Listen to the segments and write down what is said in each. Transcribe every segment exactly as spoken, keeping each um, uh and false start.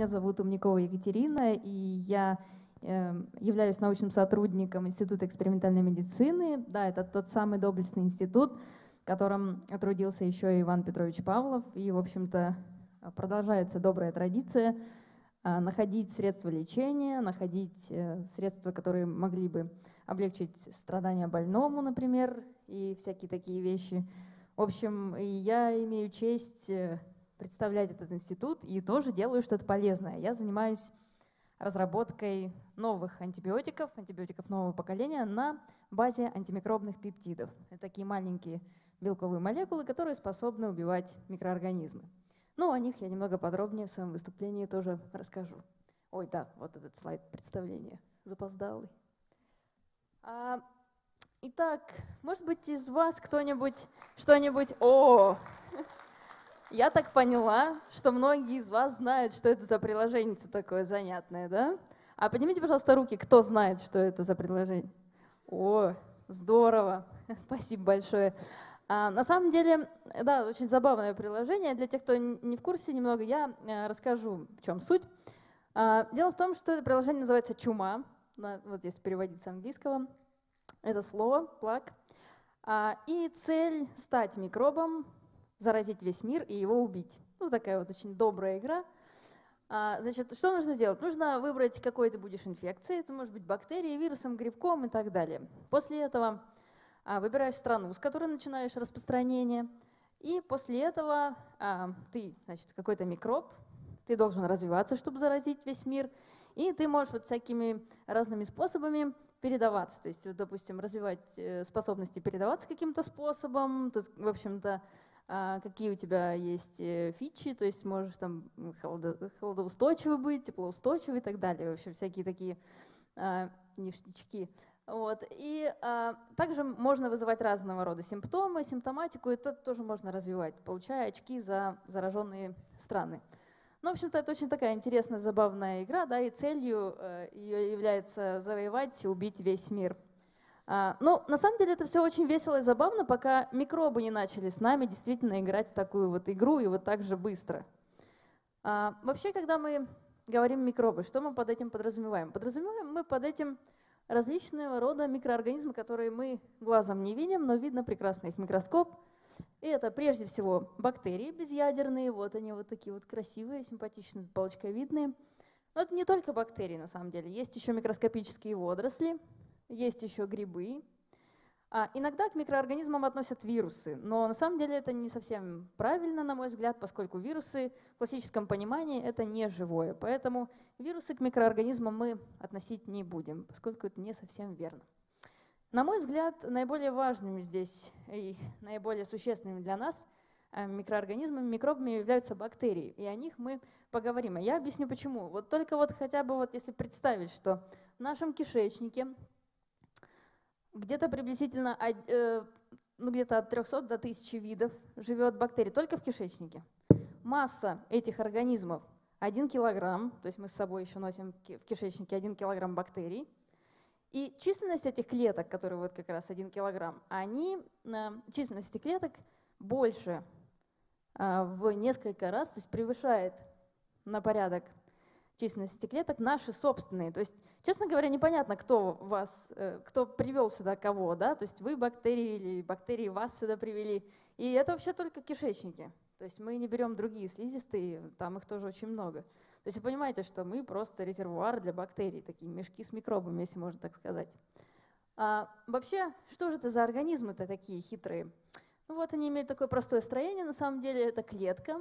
Меня зовут Умнякова Екатерина, и я являюсь научным сотрудником Института экспериментальной медицины. Да, это тот самый доблестный институт, в котором трудился еще и Иван Петрович Павлов. И, в общем-то, продолжается добрая традиция находить средства лечения, находить средства, которые могли бы облегчить страдания больному, например, и всякие такие вещи. В общем, я имею честь представлять этот институт и тоже делаю что-то полезное. Я занимаюсь разработкой новых антибиотиков, антибиотиков нового поколения на базе антимикробных пептидов. Это такие маленькие белковые молекулы, которые способны убивать микроорганизмы. Ну, о них я немного подробнее в своем выступлении тоже расскажу. Ой, да, вот этот слайд представления запоздалый. А, итак, может быть, из вас кто-нибудь что-нибудь... О! Я так поняла, что многие из вас знают, что это за приложение такое занятное, да? А поднимите, пожалуйста, руки, кто знает, что это за приложение. О, здорово, спасибо большое. А, на самом деле, да, очень забавное приложение. Для тех, кто не в курсе немного, я расскажу, в чем суть. А, дело в том, что это приложение называется «Чума». Да, вот если переводить с английского. Это слово, плаг. А, и цель — стать микробом, заразить весь мир и его убить. Ну, такая вот очень добрая игра. А, значит, что нужно сделать? Нужно выбрать, какой ты будешь инфекцией. Это может быть бактерией, вирусом, грибком и так далее. После этого а, выбираешь страну, с которой начинаешь распространение. И после этого а, ты, значит, какой-то микроб. Ты должен развиваться, чтобы заразить весь мир. И ты можешь вот всякими разными способами передаваться. То есть, вот, допустим, развивать способности передаваться каким-то способом. Тут, в общем-то, какие у тебя есть фичи, то есть можешь там холодоустойчивый быть, теплоустойчивый и так далее. В общем, всякие такие а, ништячки. Вот. И а, также можно вызывать разного рода симптомы, симптоматику, и это тоже можно развивать, получая очки за зараженные страны. Ну, в общем-то, это очень такая интересная, забавная игра, да, и целью ее является завоевать и убить весь мир. Ну, на самом деле это все очень весело и забавно, пока микробы не начали с нами действительно играть в такую вот игру и вот так же быстро. А, вообще, когда мы говорим микробы, что мы под этим подразумеваем? Подразумеваем мы под этим различного рода микроорганизмы, которые мы глазом не видим, но видно прекрасно их в микроскоп. И это прежде всего бактерии безъядерные, вот они вот такие вот красивые, симпатичные, палочковидные. Но это не только бактерии на самом деле, есть еще микроскопические водоросли. Есть еще грибы. А, иногда к микроорганизмам относят вирусы, но на самом деле это не совсем правильно, на мой взгляд, поскольку вирусы в классическом понимании это не живое. Поэтому вирусы к микроорганизмам мы относить не будем, поскольку это не совсем верно. На мой взгляд, наиболее важными здесь и наиболее существенными для нас микроорганизмами, микробами являются бактерии, и о них мы поговорим. А я объясню почему. Вот только вот хотя бы вот если представить, что в нашем кишечнике где-то приблизительно ну, где-то от трёхсот до тысячи видов живет бактерий, только в кишечнике. Масса этих организмов один килограмм, то есть мы с собой еще носим в кишечнике один килограмм бактерий. И численность этих клеток, которые вот как раз один килограмм, они, численность этих клеток больше в несколько раз, то есть превышает на порядок численность этих клеток наши собственные. То есть, честно говоря, непонятно, кто вас, кто привел сюда кого, да, то есть вы бактерии или бактерии вас сюда привели. И это вообще только кишечники. То есть мы не берем другие слизистые, там их тоже очень много. То есть вы понимаете, что мы просто резервуар для бактерий, такие мешки с микробами, если можно так сказать. А вообще, что же это за организмы-то такие хитрые? Ну вот они имеют такое простое строение, на самом деле это клетка,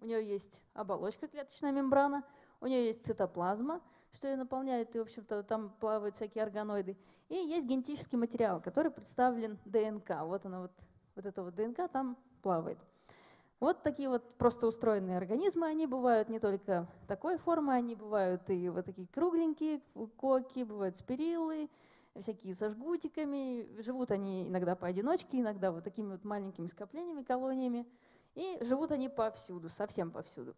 у нее есть оболочка, клеточная мембрана, у нее есть цитоплазма, что ее наполняет, и, в общем-то, там плавают всякие органоиды. И есть генетический материал, который представлен ДНК. Вот она вот, вот эта вот ДНК там плавает. Вот такие вот просто устроенные организмы, они бывают не только такой формы, они бывают и вот такие кругленькие, коки, бывают спириллы, всякие со жгутиками. Живут они иногда поодиночке, иногда вот такими вот маленькими скоплениями, колониями. И живут они повсюду, совсем повсюду.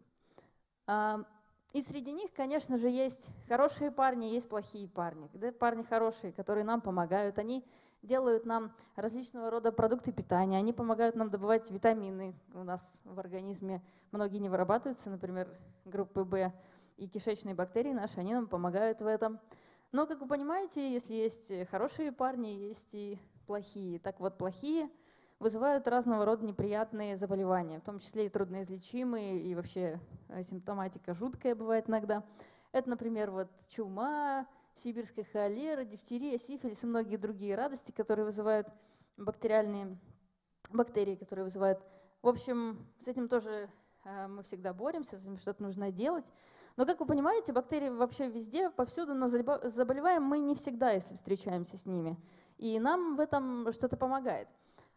И среди них, конечно же, есть хорошие парни, есть плохие парни. Да, парни хорошие, которые нам помогают, они делают нам различного рода продукты питания, они помогают нам добывать витамины. У нас в организме многие не вырабатываются, например, группы В. И кишечные бактерии наши, они нам помогают в этом. Но, как вы понимаете, если есть хорошие парни, есть и плохие. Так вот, плохие вызывают разного рода неприятные заболевания, в том числе и трудноизлечимые, и вообще симптоматика жуткая бывает иногда. Это, например, вот чума, сибирская холера, дифтерия, сифилис и многие другие радости, которые вызывают бактериальные бактерии, которые вызывают. В общем, с этим тоже мы всегда боремся, с этим что-то нужно делать. Но, как вы понимаете, бактерии вообще везде, повсюду, но заболеваем мы не всегда, если встречаемся с ними. И нам в этом что-то помогает.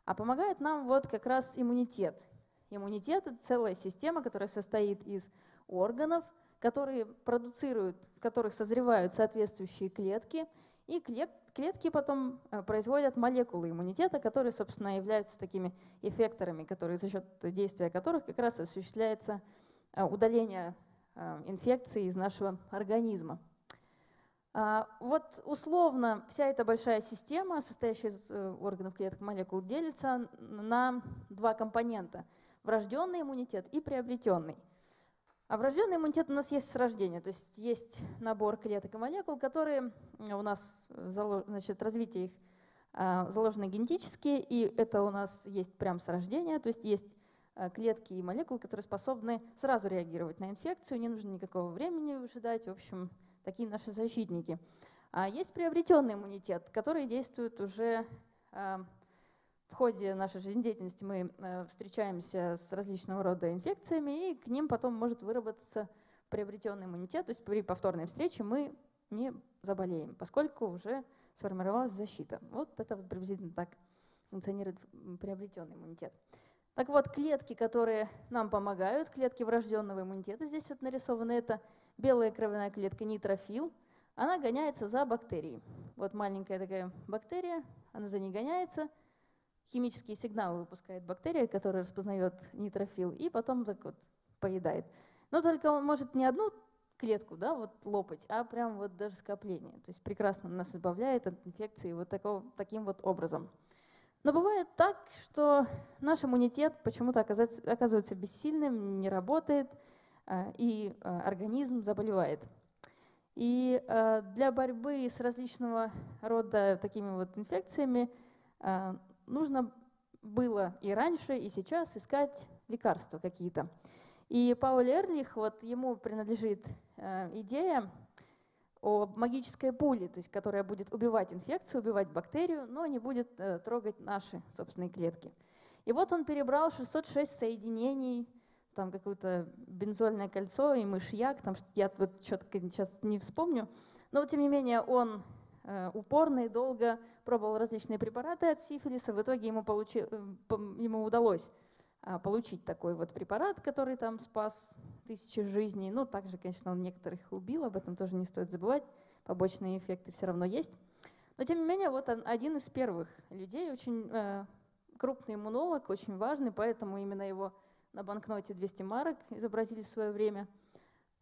А помогает нам вот как раз иммунитет. Иммунитет — это целая система, которая состоит из органов, которые продуцируют, в которых созревают соответствующие клетки, и клетки потом производят молекулы иммунитета, которые, собственно, являются такими эффекторами, которые, за счет действия которых как раз осуществляется удаление инфекции из нашего организма. Вот условно вся эта большая система, состоящая из органов, клеток, молекул, делится на два компонента – врожденный иммунитет и приобретенный. А врожденный иммунитет у нас есть с рождения, то есть есть набор клеток и молекул, которые у нас, значит, развитие их заложено генетически, и это у нас есть прямо с рождения, то есть есть клетки и молекулы, которые способны сразу реагировать на инфекцию, не нужно никакого времени выжидать, в общем, такие наши защитники. А есть приобретенный иммунитет, который действует уже в ходе нашей жизнедеятельности, мы встречаемся с различного рода инфекциями, и к ним потом может выработаться приобретенный иммунитет, то есть при повторной встрече мы не заболеем, поскольку уже сформировалась защита. Вот это вот приблизительно так функционирует приобретенный иммунитет. Так вот, клетки, которые нам помогают, клетки врожденного иммунитета, здесь вот нарисованы, это белая кровяная клетка нейтрофил, она гоняется за бактерией. Вот маленькая такая бактерия, она за ней гоняется, химические сигналы выпускает бактерия, которая распознает нейтрофил, и потом так вот поедает. Но только он может не одну клетку, да, вот лопать, а прям вот даже скопление. То есть прекрасно нас избавляет от инфекции вот такого, таким вот образом. Но бывает так, что наш иммунитет почему-то оказывается бессильным, не работает, и организм заболевает. И для борьбы с различного рода такими вот инфекциями нужно было и раньше, и сейчас искать лекарства какие-то. И Пауль Эрлих, вот ему принадлежит идея о магической пуле, то есть которая будет убивать инфекцию, убивать бактерию, но не будет трогать наши собственные клетки. И вот он перебрал шестьсот шесть соединений, там какое-то бензольное кольцо и мышьяк, там, я вот четко сейчас не вспомню, но вот, тем не менее он упорно и долго пробовал различные препараты от сифилиса. В итоге ему, получи, ему удалось получить такой вот препарат, который там спас тысячи жизней. Ну, также, конечно, он некоторых убил, об этом тоже не стоит забывать. Побочные эффекты все равно есть. Но, тем не менее, вот он один из первых людей, очень крупный иммунолог, очень важный, поэтому именно его на банкноте двести марок изобразили в свое время.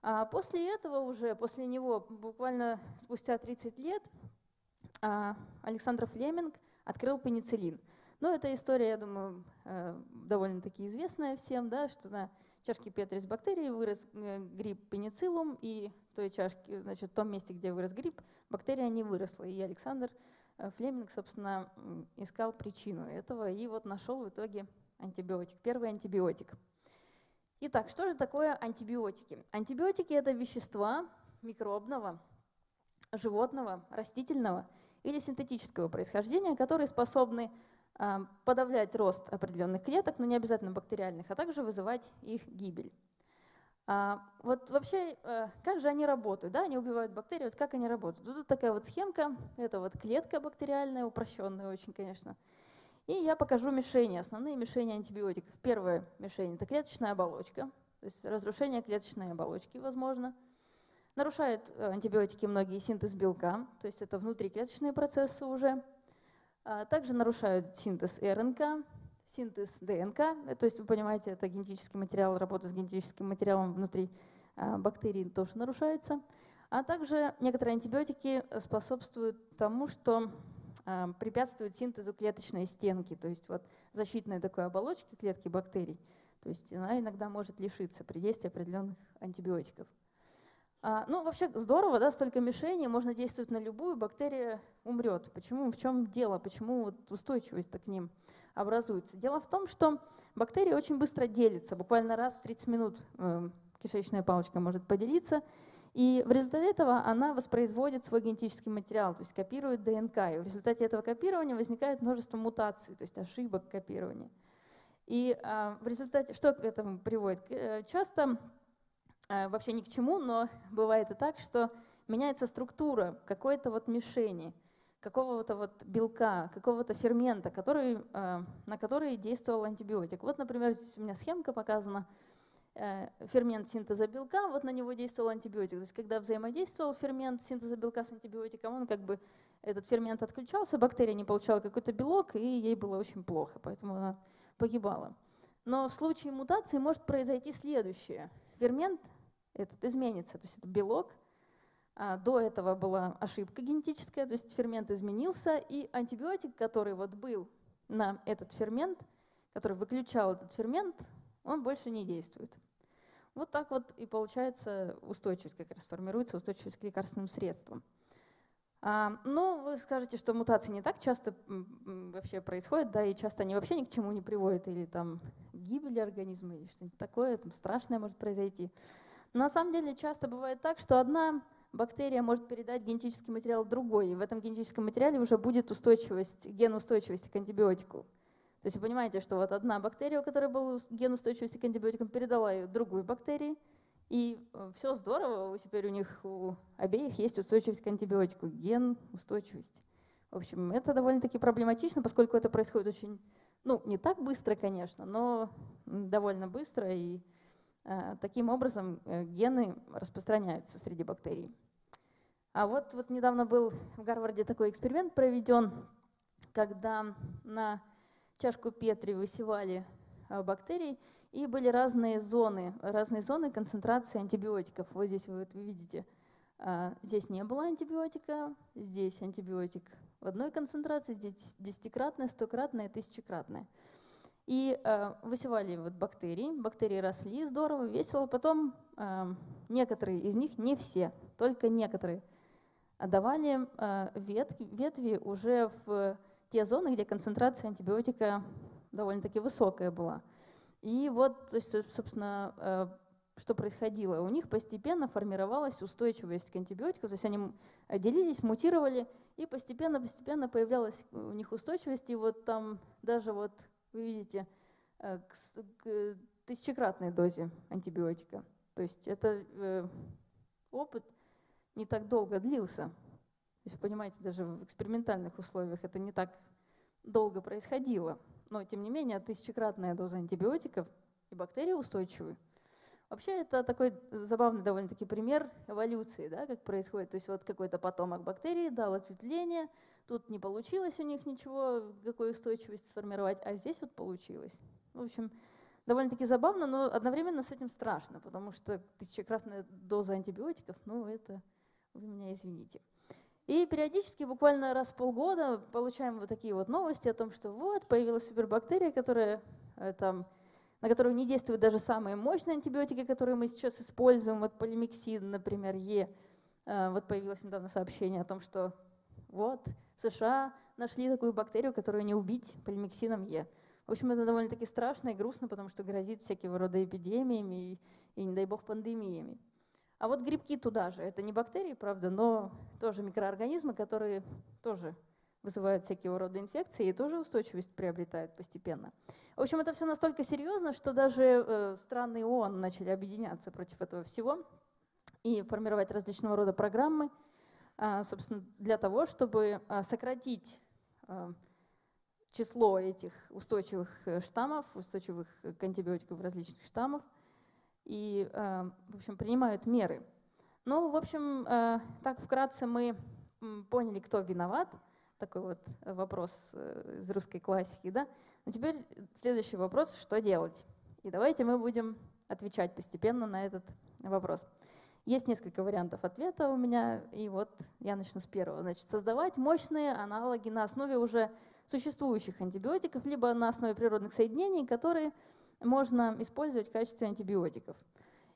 А после этого уже, после него, буквально спустя тридцать лет, Александр Флеминг открыл пенициллин. Но эта история, я думаю, довольно-таки известная всем, да, что на чашке Петри с бактерией вырос гриб пенициллум, и в той чашке, значит, в том месте, где вырос гриб, бактерия не выросла. И Александр Флеминг, собственно, искал причину этого и вот нашел в итоге антибиотик, первый антибиотик. Итак, что же такое антибиотики? Антибиотики — это вещества микробного, животного, растительного или синтетического происхождения, которые способны подавлять рост определенных клеток, но не обязательно бактериальных, а также вызывать их гибель. Вот вообще, как же они работают? Да, они убивают бактерии, вот как они работают? Тут такая вот схемка, это вот клетка бактериальная, упрощенная очень, конечно. И я покажу мишени, основные мишени антибиотиков. Первая мишень — это клеточная оболочка, то есть разрушение клеточной оболочки возможно. Нарушают антибиотики многие синтез белка, то есть это внутриклеточные процессы уже. Также нарушают синтез РНК, синтез ДНК, то есть вы понимаете, это генетический материал, работа с генетическим материалом внутри бактерий тоже нарушается. А также некоторые антибиотики способствуют тому, что препятствует синтезу клеточной стенки, то есть вот защитной такой оболочки клетки бактерий. То есть она иногда может лишиться при действии определенных антибиотиков. Ну, вообще здорово, да, столько мишеней, можно действовать на любую, бактерия умрет. Почему, в чем дело, почему вот устойчивость-то к ним образуется? Дело в том, что бактерии очень быстро делятся, буквально раз в тридцать минут кишечная палочка может поделиться, и в результате этого она воспроизводит свой генетический материал, то есть копирует ДНК, и в результате этого копирования возникает множество мутаций, то есть ошибок копирования. И в результате, что к этому приводит? Часто вообще ни к чему, но бывает и так, что меняется структура какой-то вот мишени, какого-то вот белка, какого-то фермента, который, на который действовал антибиотик. Вот, например, здесь у меня схемка показана, фермент синтеза белка, вот на него действовал антибиотик. То есть когда взаимодействовал фермент синтеза белка с антибиотиком, он как бы, этот фермент отключался, бактерия не получала какой-то белок, и ей было очень плохо, поэтому она погибала. Но в случае мутации может произойти следующее. Фермент этот изменится, то есть это белок. А до этого была ошибка генетическая, то есть фермент изменился, и антибиотик, который вот был на этот фермент, который выключал этот фермент, он больше не действует. Вот так вот и получается устойчивость, как раз формируется устойчивость к лекарственным средствам. А, ну, вы скажете, что мутации не так часто вообще происходят, да, и часто они вообще ни к чему не приводят, или там гибели организма, или что-нибудь такое, там страшное может произойти. Но на самом деле часто бывает так, что одна бактерия может передать генетический материал другой, и в этом генетическом материале уже будет устойчивость, ген устойчивости к антибиотику. То есть вы понимаете, что вот одна бактерия, у которой был ген устойчивости к антибиотикам, передала ее другой бактерии, и все здорово, теперь у них у обеих есть устойчивость к антибиотику, ген устойчивости. В общем, это довольно-таки проблематично, поскольку это происходит очень, ну, не так быстро, конечно, но довольно быстро, и э, таким образом гены распространяются среди бактерий. А вот, вот недавно был в Гарварде такой эксперимент проведен, когда на чашку Петри высевали бактерий, и были разные зоны, разные зоны концентрации антибиотиков. Вот здесь вы видите, здесь не было антибиотика, здесь антибиотик в одной концентрации, здесь десятикратная, стократная, тысячекратная. И высевали вот бактерии, бактерии росли здорово, весело, потом некоторые из них, не все, только некоторые, давали ветви, ветви уже в те зоны, где концентрация антибиотика довольно-таки высокая была. И вот, то есть, собственно, что происходило? У них постепенно формировалась устойчивость к антибиотику, то есть они делились, мутировали, и постепенно-постепенно появлялась у них устойчивость. И вот там даже, вот, вы видите, к тысячекратной дозе антибиотика. То есть это опыт не так долго длился. То есть, понимаете, даже в экспериментальных условиях это не так долго происходило. Но, тем не менее, тысячекратная доза антибиотиков, и бактерии устойчивы. Вообще, это такой забавный довольно-таки пример эволюции, да, как происходит. То есть вот какой-то потомок бактерии дал ответвление, тут не получилось у них ничего, какую устойчивость сформировать, а здесь вот получилось. В общем, довольно-таки забавно, но одновременно с этим страшно, потому что тысячекратная доза антибиотиков, ну это вы меня извините. И периодически, буквально раз в полгода, получаем вот такие вот новости о том, что вот появилась супербактерия, которая, там, на которую не действуют даже самые мощные антибиотики, которые мы сейчас используем, вот полимиксин, например, Е. Вот появилось недавно сообщение о том, что вот в США нашли такую бактерию, которую не убить полимиксином Е. В общем, это довольно-таки страшно и грустно, потому что грозит всякие рода эпидемиями и, и, не дай бог, пандемиями. А вот грибки туда же. Это не бактерии, правда, но тоже микроорганизмы, которые тоже вызывают всякие рода инфекции и тоже устойчивость приобретают постепенно. В общем, это все настолько серьезно, что даже страны ООН начали объединяться против этого всего и формировать различного рода программы, собственно, для того, чтобы сократить число этих устойчивых штаммов, устойчивых к антибиотикам различных штаммов, и, в общем, принимают меры. Ну, в общем, так вкратце мы поняли, кто виноват. Такой вот вопрос из русской классики, да? Но теперь следующий вопрос, что делать? И давайте мы будем отвечать постепенно на этот вопрос. Есть несколько вариантов ответа у меня, и вот я начну с первого. Значит, создавать мощные аналоги на основе уже существующих антибиотиков, либо на основе природных соединений, которые можно использовать в качестве антибиотиков.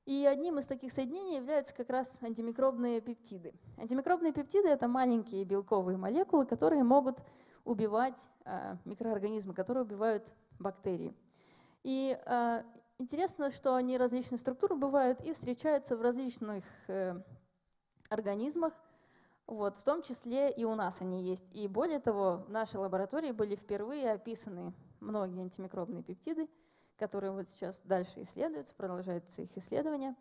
И одним из таких соединений являются как раз антимикробные пептиды. Антимикробные пептиды — это маленькие белковые молекулы, которые могут убивать микроорганизмы, которые убивают бактерии. И интересно, что они различные структуры бывают и встречаются в различных организмах, вот, в том числе и у нас они есть. И более того, в нашей лаборатории были впервые описаны многие антимикробные пептиды, которые вот сейчас дальше исследуются, продолжаются их исследования.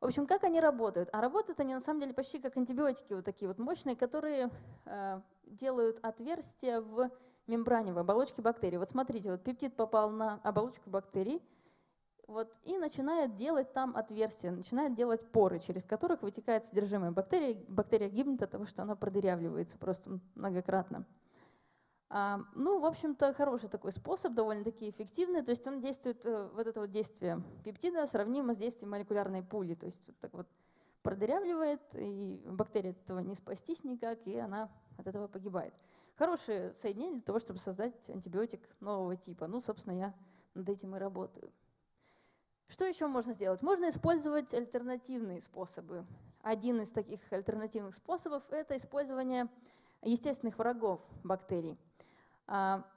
В общем, как они работают? А работают они на самом деле почти как антибиотики, вот такие вот мощные, которые э, делают отверстия в мембране, в оболочке бактерий. Вот смотрите, вот пептид попал на оболочку бактерий вот, и начинает делать там отверстия, начинает делать поры, через которых вытекает содержимое бактерии. Бактерия гибнет от того, что она продырявливается просто многократно. Ну, в общем-то, хороший такой способ, довольно-таки эффективный. То есть он действует, вот это вот действие пептида сравнимо с действием молекулярной пули. То есть вот так вот продырявливает, и бактерия от этого не спастись никак, и она от этого погибает. Хорошее соединение для того, чтобы создать антибиотик нового типа. Ну, собственно, я над этим и работаю. Что еще можно сделать? Можно использовать альтернативные способы. Один из таких альтернативных способов — это использование естественных врагов бактерий.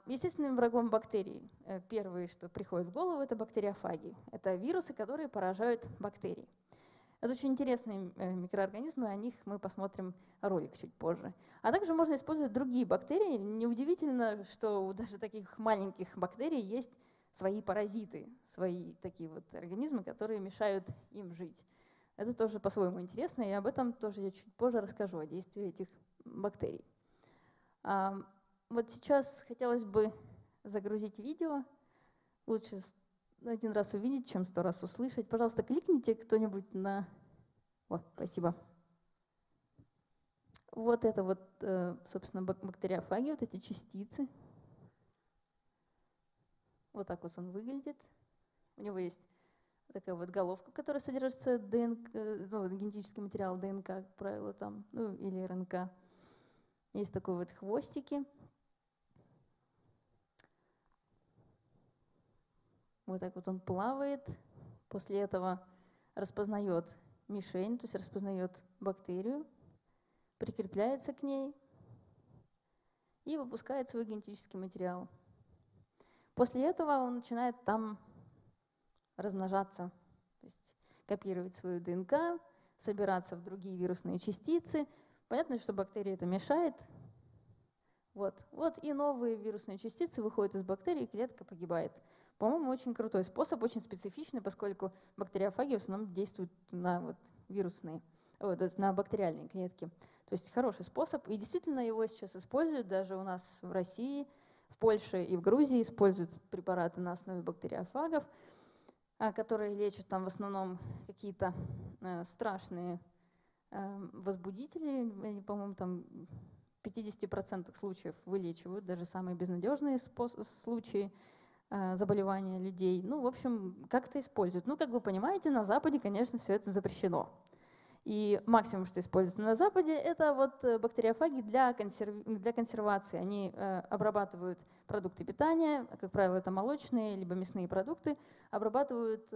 Естественным врагом бактерий первое, что приходит в голову, это бактериофаги. Это вирусы, которые поражают бактерии. Это очень интересные микроорганизмы, о них мы посмотрим ролик чуть позже. А также можно использовать другие бактерии. Неудивительно, что у даже таких маленьких бактерий есть свои паразиты, свои такие вот организмы, которые мешают им жить. Это тоже по-своему интересно, и об этом тоже я чуть позже расскажу, о действии этих бактерий. Вот сейчас хотелось бы загрузить видео. Лучше один раз увидеть, чем сто раз услышать. Пожалуйста, кликните кто-нибудь на… О, спасибо. Вот это вот, собственно, бактериофаги, вот эти частицы. Вот так вот он выглядит. У него есть такая вот головка, в которой содержится ДНК, ну, генетический материал ДНК, как правило, там, ну, или РНК. Есть такой вот хвостики. Вот так вот он плавает. После этого распознает мишень, то есть распознает бактерию, прикрепляется к ней и выпускает свой генетический материал. После этого он начинает там размножаться, то есть копировать свою ДНК, собираться в другие вирусные частицы. Понятно, что бактерии это мешает. Вот. Вот и новые вирусные частицы выходят из бактерии, и клетка погибает. По-моему, очень крутой способ, очень специфичный, поскольку бактериофаги в основном действуют на вот вирусные, вот, на бактериальные клетки. То есть хороший способ, и действительно его сейчас используют даже у нас в России, в Польше и в Грузии используют препараты на основе бактериофагов, которые лечат там в основном какие-то страшные возбудители, по-моему, там в пятидесяти процентах случаев вылечивают даже самые безнадежные случаи заболевания людей. Ну, в общем, как-то используют. Ну, как вы понимаете, на Западе, конечно, все это запрещено. И максимум, что используется на Западе, это вот бактериофаги для консерв... для консервации. Они обрабатывают продукты питания, как правило, это молочные либо мясные продукты, обрабатывают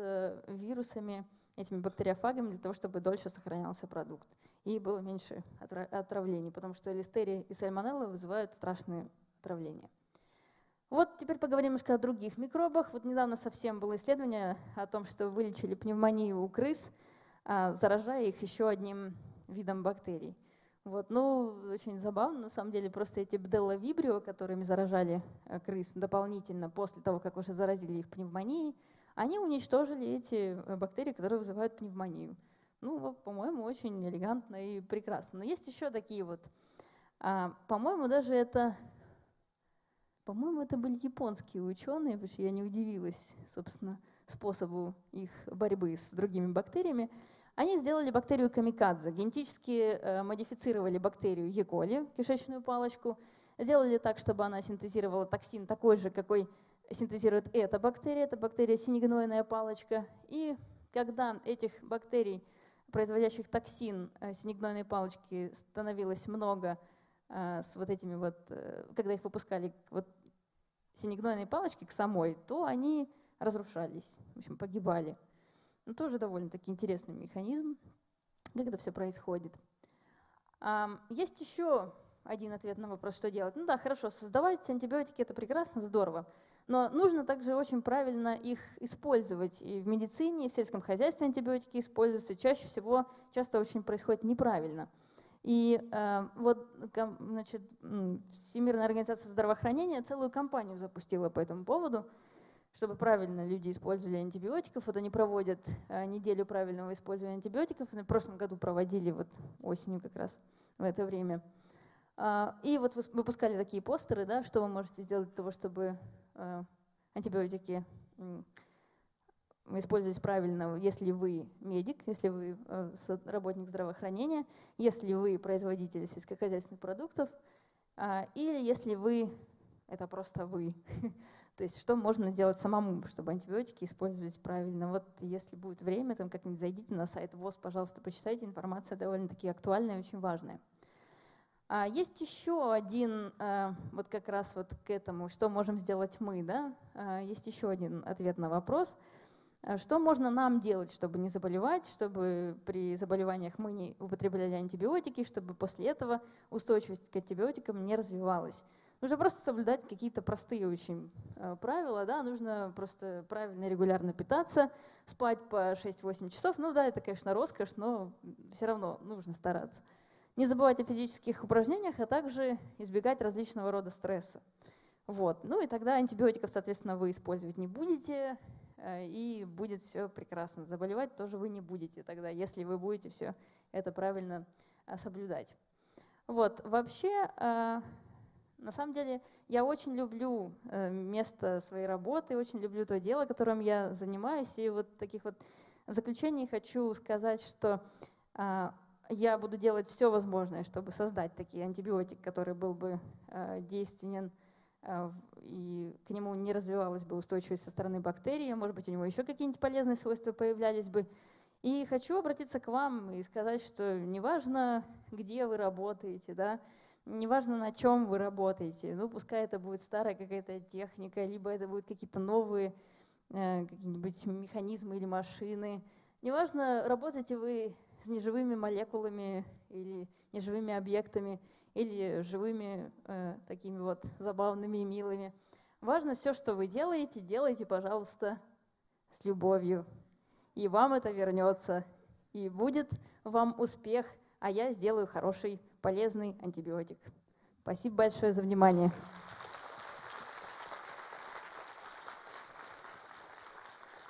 вирусами, этими бактериофагами, для того, чтобы дольше сохранялся продукт и было меньше отравлений, потому что листерия и сальмонелла вызывают страшные отравления. Вот теперь поговорим немножко о других микробах. Вот недавно совсем было исследование о том, что вылечили пневмонию у крыс, заражая их еще одним видом бактерий. Вот. Ну, очень забавно, на самом деле, просто эти бделловибрио, которыми заражали крыс дополнительно после того, как уже заразили их пневмонией, они уничтожили эти бактерии, которые вызывают пневмонию. Ну, по-моему, очень элегантно и прекрасно. Но есть еще такие вот, по-моему, даже это, по-моему, это были японские ученые, потому что я не удивилась, собственно, способу их борьбы с другими бактериями. Они сделали бактерию камикадзе, генетически модифицировали бактерию Е. коли, кишечную палочку, сделали так, чтобы она синтезировала токсин такой же, какой синтезирует эта бактерия, это бактерия синегнойная палочка. И когда этих бактерий, производящих токсин синегнойной палочки, становилось много с вот этими вот, когда их выпускали вот синегнойной палочки к самой, то они разрушались, в общем, погибали. Но тоже довольно-таки интересный механизм, как это все происходит. Есть еще один ответ на вопрос, что делать. Ну да, хорошо, создавать антибиотики – это прекрасно, здорово. Но нужно также очень правильно их использовать. И в медицине, и в сельском хозяйстве антибиотики используются. Чаще всего, часто очень происходит неправильно. И э, вот значит, Всемирная организация здравоохранения целую кампанию запустила по этому поводу, чтобы правильно люди использовали антибиотиков. Вот они проводят э, неделю правильного использования антибиотиков. В прошлом году проводили, вот осенью как раз в это время. Э, и вот выпускали такие постеры, да, что вы можете сделать для того, чтобы э, антибиотики э, использовать правильно, если вы медик, если вы работник здравоохранения, если вы производитель сельскохозяйственных продуктов, или если вы, это просто вы, то есть что можно сделать самому, чтобы антибиотики использовать правильно. Вот если будет время, там как-нибудь зайдите на сайт ВОЗ, пожалуйста, почитайте, информация довольно-таки актуальная и очень важная. Есть еще один, вот как раз вот к этому, что можем сделать мы, да? Есть еще один ответ на вопрос. Что можно нам делать, чтобы не заболевать, чтобы при заболеваниях мы не употребляли антибиотики, чтобы после этого устойчивость к антибиотикам не развивалась? Нужно просто соблюдать какие-то простые очень правила, да? Нужно просто правильно регулярно питаться, спать по шесть-восемь часов. Ну да, это, конечно, роскошь, но все равно нужно стараться. Не забывать о физических упражнениях, а также избегать различного рода стресса. Вот. Ну и тогда антибиотиков, соответственно, вы использовать не будете, и будет все прекрасно. Заболевать тоже вы не будете тогда, если вы будете все это правильно соблюдать. Вот. Вообще, на самом деле, я очень люблю место своей работы, очень люблю то дело, которым я занимаюсь. И вот таких вот в заключении хочу сказать, что я буду делать все возможное, чтобы создать такие антибиотик, который был бы действенен, и к нему не развивалась бы устойчивость со стороны бактерий, может быть, у него еще какие-нибудь полезные свойства появлялись бы. И хочу обратиться к вам и сказать, что неважно, где вы работаете, да, неважно, на чем вы работаете, ну, пускай это будет старая какая-то техника, либо это будут какие-то новые э, какие-нибудь механизмы или машины, неважно, работаете вы с неживыми молекулами или неживыми объектами, или живыми э, такими вот забавными и милыми. Важно все, что вы делаете, делайте, пожалуйста, с любовью. И вам это вернется, и будет вам успех, а я сделаю хороший, полезный антибиотик. Спасибо большое за внимание.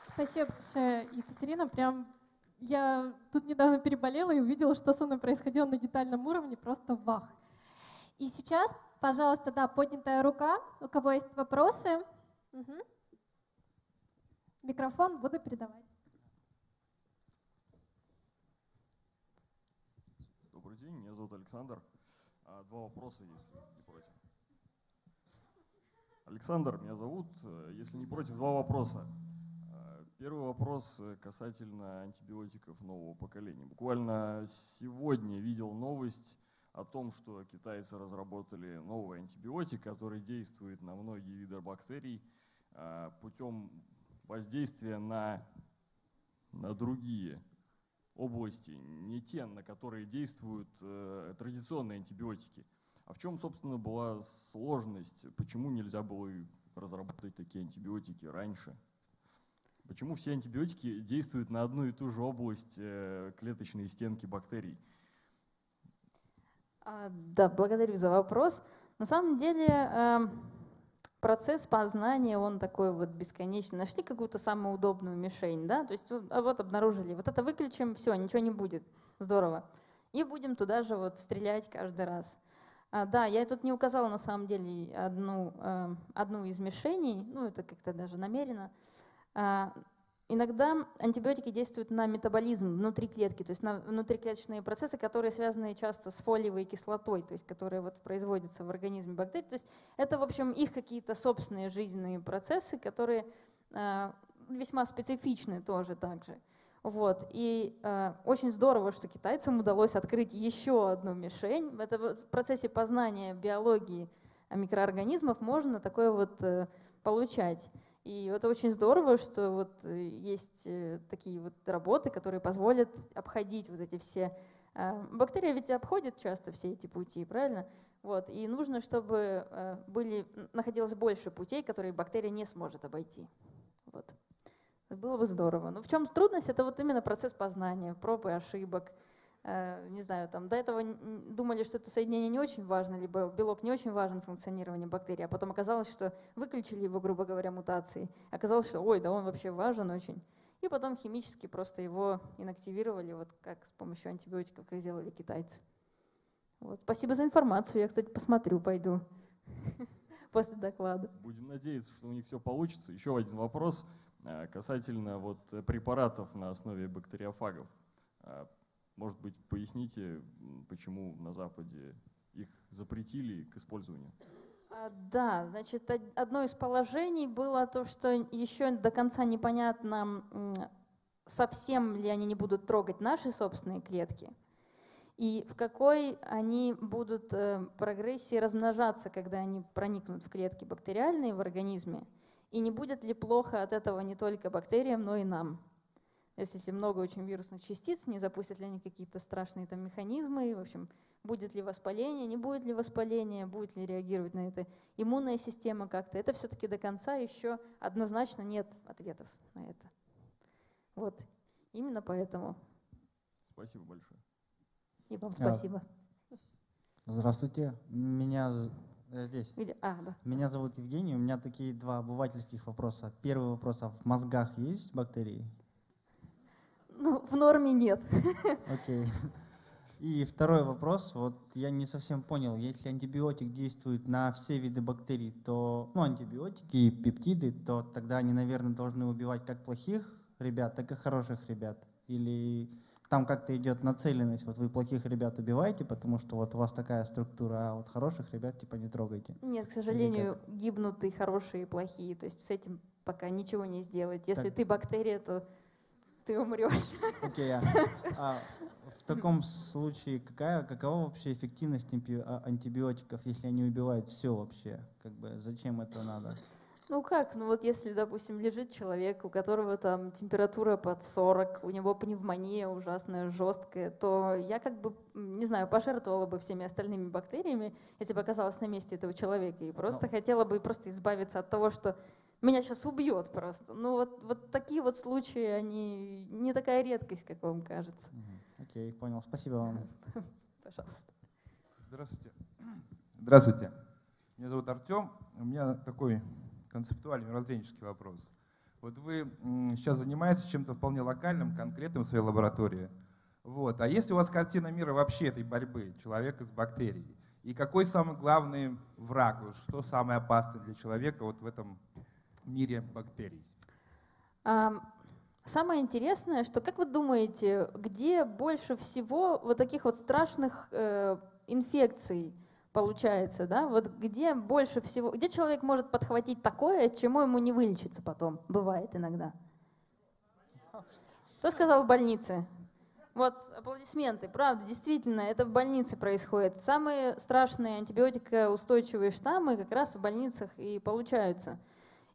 Спасибо большое, Екатерина. Прям я тут недавно переболела и увидела, что со мной происходило на детальном уровне, просто вах. И сейчас, пожалуйста, да, поднятая рука, у кого есть вопросы. Угу. Микрофон буду передавать. Добрый день, меня зовут Александр. Два вопроса, если не против. Александр, меня зовут. Если не против, два вопроса. Первый вопрос касательно антибиотиков нового поколения. Буквально сегодня видел новость о том, что китайцы разработали новый антибиотик, который действует на многие виды бактерий путем воздействия на, на другие области, не те, на которые действуют традиционные антибиотики. А в чем, собственно, была сложность? Почему нельзя было разработать такие антибиотики раньше? Почему все антибиотики действуют на одну и ту же область клеточной стенки бактерий? Да, благодарю за вопрос. На самом деле процесс познания, он такой вот бесконечный. Нашли какую-то самую удобную мишень, да? То есть вот обнаружили, вот это выключим, все, ничего не будет. Здорово. И будем туда же вот стрелять каждый раз. А, да, я тут не указала на самом деле одну, одну из мишеней, ну это как-то даже намеренно. Иногда антибиотики действуют на метаболизм внутри клетки, то есть на внутриклеточные процессы, которые связаны часто с фолиевой кислотой, то есть которые вот производятся в организме бактерий. То есть это, в общем, их какие-то собственные жизненные процессы, которые весьма специфичны тоже также. Вот. И очень здорово, что китайцам удалось открыть еще одну мишень. Это в процессе познания биологии микроорганизмов можно такое вот получать. И это очень здорово, что вот есть такие вот работы, которые позволят обходить вот эти все. Бактерия ведь обходит часто все эти пути, правильно? Вот. И нужно, чтобы были, находилось больше путей, которые бактерия не сможет обойти. Вот. Было бы здорово. Но в чем трудность? Это вот именно процесс познания, проб и ошибок. Не знаю, там до этого думали, что это соединение не очень важно, либо белок не очень важен в функционировании бактерий, а потом оказалось, что выключили его, грубо говоря, мутации. Оказалось, что ой, да он вообще важен очень. И потом химически просто его инактивировали, вот как с помощью антибиотиков, как сделали китайцы. Вот. Спасибо за информацию. Я, кстати, посмотрю, пойду после доклада. Будем надеяться, что у них все получится. Еще один вопрос касательно вот препаратов на основе бактериофагов. Может быть, поясните, почему на Западе их запретили к использованию? Да, значит, одно из положений было то, что еще до конца непонятно, совсем ли они не будут трогать наши собственные клетки и в какой они будут прогрессии размножаться, когда они проникнут в клетки бактериальные в организме, и не будет ли плохо от этого не только бактериям, но и нам. То есть, если много очень вирусных частиц, не запустят ли они какие-то страшные там механизмы, в общем, будет ли воспаление, не будет ли воспаление, будет ли реагировать на это иммунная система как-то. Это все-таки до конца еще однозначно нет ответов на это. Вот, именно поэтому. Спасибо большое. И вам спасибо. Здравствуйте, меня здесь. А, да. Меня зовут Евгений, у меня такие два обывательских вопроса. Первый вопрос, а в мозгах есть бактерии? Ну, в норме нет. Окей. Okay. И второй вопрос. Вот я не совсем понял, если антибиотик действует на все виды бактерий, то ну, антибиотики и пептиды, то тогда они, наверное, должны убивать как плохих ребят, так и хороших ребят. Или там как-то идет нацеленность, вот вы плохих ребят убиваете, потому что вот у вас такая структура, а вот хороших ребят типа не трогайте. Нет, к сожалению, гибнут и хорошие, и плохие. То есть с этим пока ничего не сделать. Если так. Ты бактерия, то… ты умрешь. Окей. Okay, а в таком случае какая, какова вообще эффективность антибиотиков, если они убивают все вообще? Как бы зачем это надо? Ну как? Ну вот если, допустим, лежит человек, у которого там температура под сорок, у него пневмония ужасная, жесткая, то я как бы, не знаю, пожертвовала бы всеми остальными бактериями, если бы оказалась на месте этого человека, и просто Но. хотела бы просто избавиться от того, что меня сейчас убьет просто. Ну вот, вот такие вот случаи, они не такая редкость, как вам кажется. Окей, okay, понял. Спасибо вам. Пожалуйста. Здравствуйте. Здравствуйте. Меня зовут Артем. У меня такой концептуальный, мирозренческий вопрос. Вот вы сейчас занимаетесь чем-то вполне локальным, конкретным в своей лаборатории. Вот. А есть у вас картина мира вообще этой борьбы человека с бактерией? И какой самый главный враг? Что самое опасное для человека вот в этом мире бактерий? Самое интересное, что, как вы думаете, где больше всего вот таких вот страшных э, инфекций получается, да? Вот где больше всего, где человек может подхватить такое, чему ему не вылечиться потом, бывает иногда. Кто сказал в больнице? Вот аплодисменты, правда, действительно, это в больнице происходит. Самые страшные антибиотикоустойчивые штаммы как раз в больницах и получаются.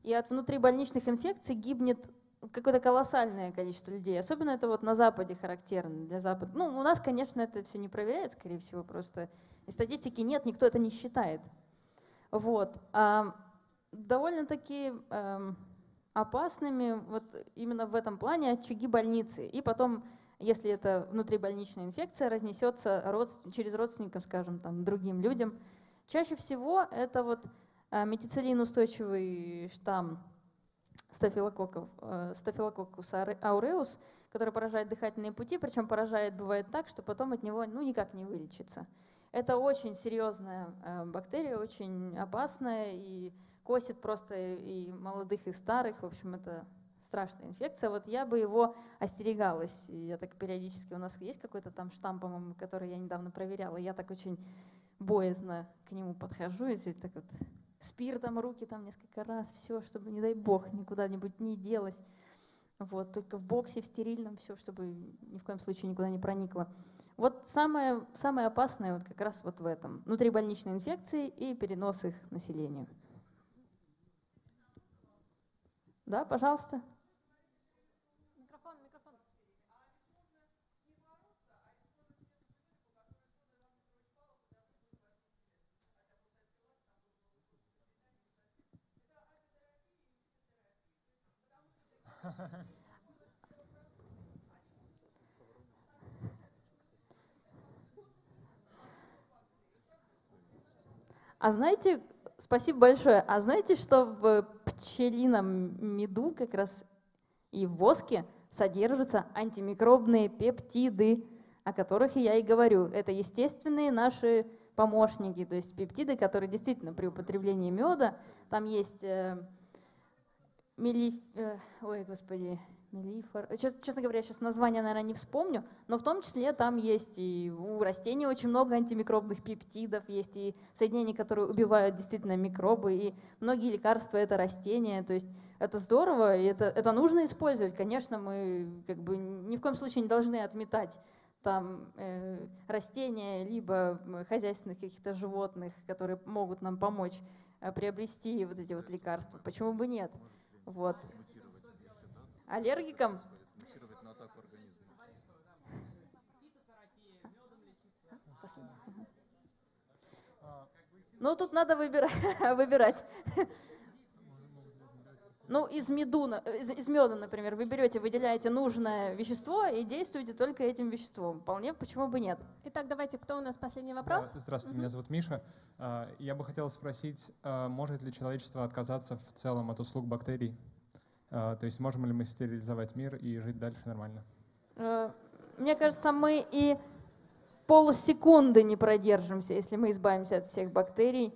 И от внутрибольничных инфекций гибнет какое-то колоссальное количество людей. Особенно это вот на Западе характерно для Запада. Ну, у нас, конечно, это все не проверяют, скорее всего, просто и статистики нет, никто это не считает. Вот. А довольно-таки э, опасными вот именно в этом плане очаги больницы. И потом, если это внутрибольничная инфекция, разнесется родств... через родственников, скажем, там, другим людям. Чаще всего это вот метициллин устойчивый штамм стафилококков, стафилококкус ауреус, который поражает дыхательные пути, причем поражает, бывает так, что потом от него ну, никак не вылечится. Это очень серьезная бактерия, очень опасная и косит просто и молодых, и старых. В общем, это страшная инфекция. Вот я бы его остерегалась. Я так периодически, у нас есть какой-то там штамм, по-моему, который я недавно проверяла. Я так очень боязно к нему подхожу и так вот… спиртом руки там несколько раз, все, чтобы, не дай бог, никуда-нибудь не делось. Вот, только в боксе, в стерильном, все, чтобы ни в коем случае никуда не проникло. Вот самое, самое опасное вот как раз вот в этом. Внутрибольничные инфекции и перенос их населению. Да, пожалуйста. Микрофон, микрофон. А знаете, спасибо большое, а знаете, что в пчелином меду как раз и в воске содержатся антимикробные пептиды, о которых я и говорю. Это естественные наши помощники, то есть пептиды, которые действительно при употреблении меда, там есть... Мелиф... Ой, господи, мелифор... Честно говоря, сейчас название, наверное, не вспомню, но в том числе там есть и у растений очень много антимикробных пептидов, есть и соединения, которые убивают действительно микробы, и многие лекарства — это растения, то есть это здорово, и это, это нужно использовать. Конечно, мы как бы ни в коем случае не должны отметать там э, растения, либо хозяйственных каких-то животных, которые могут нам помочь приобрести вот эти вот лекарства. Почему бы нет? Вот. Аллергикам? Ну, тут надо выбирать. выбирать. Ну, из, меду, из, из меда, например, вы берете, выделяете нужное вещество и действуете только этим веществом. Вполне, почему бы нет. Итак, давайте, кто у нас последний вопрос? Да, здравствуйте, угу. Меня зовут Миша. Я бы хотел спросить, может ли человечество отказаться в целом от услуг бактерий? То есть можем ли мы стерилизовать мир и жить дальше нормально? Мне кажется, мы и полсекунды не продержимся, если мы избавимся от всех бактерий.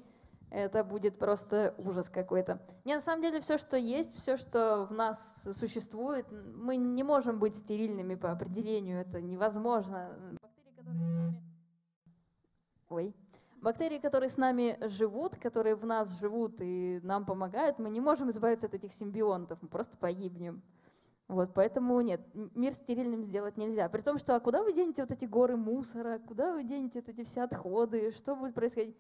Это будет просто ужас какой-то. Не, на самом деле все, что есть, все, что в нас существует, мы не можем быть стерильными по определению, это невозможно. Бактерии, которые с нами... Ой. Бактерии, которые с нами живут, которые в нас живут и нам помогают, мы не можем избавиться от этих симбионтов, мы просто погибнем. Вот, поэтому нет, мир стерильным сделать нельзя. При том, что а куда вы денете вот эти горы мусора, куда вы денете вот эти все отходы, что будет происходить?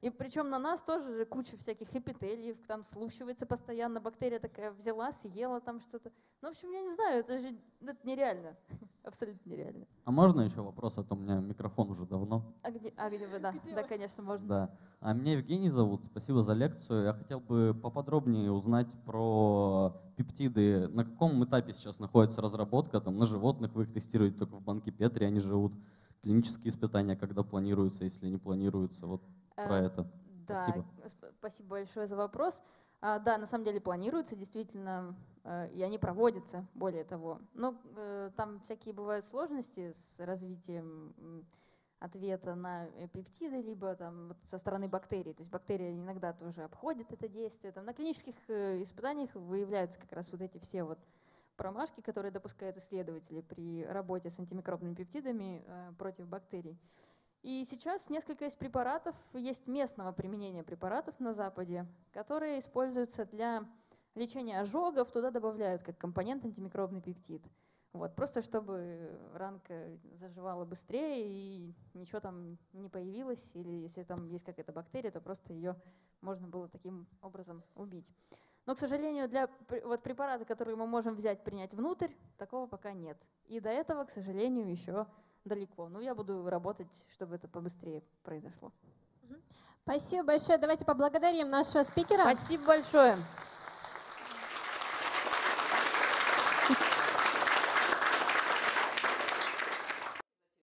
И причем на нас тоже куча всяких эпителиев, там слущивается постоянно, бактерия такая взяла, съела там что-то. Ну, в общем, я не знаю, это же это нереально, абсолютно нереально. А можно еще вопрос, а то у меня микрофон уже давно. А где, а где вы, да, где да, вы? Конечно, можно. Да. А меня Евгений зовут, спасибо за лекцию. Я хотел бы поподробнее узнать про пептиды. На каком этапе сейчас находится разработка, там на животных вы их тестируете, только в банке Петри они живут. Клинические испытания, когда планируются, если не планируются, вот про это. Да, спасибо. Спасибо большое за вопрос. А, да, на самом деле планируются, действительно, и они проводятся, более того. Но э, там всякие бывают сложности с развитием ответа на пептиды, либо там, со стороны бактерий. То есть бактерия иногда тоже обходит это действие. Там, на клинических испытаниях выявляются как раз вот эти все вот промашки, которые допускают исследователи при работе с антимикробными пептидами э, против бактерий. И сейчас несколько из препаратов, есть местного применения препаратов на Западе, которые используются для лечения ожогов, туда добавляют как компонент антимикробный пептид. Вот, просто чтобы ранка заживала быстрее и ничего там не появилось, или если там есть какая-то бактерия, то просто ее можно было таким образом убить. Но, к сожалению, для вот, препарата, который мы можем взять, принять внутрь, такого пока нет. И до этого, к сожалению, еще далеко. Но я буду работать, чтобы это побыстрее произошло. Спасибо большое. Давайте поблагодарим нашего спикера. Спасибо большое.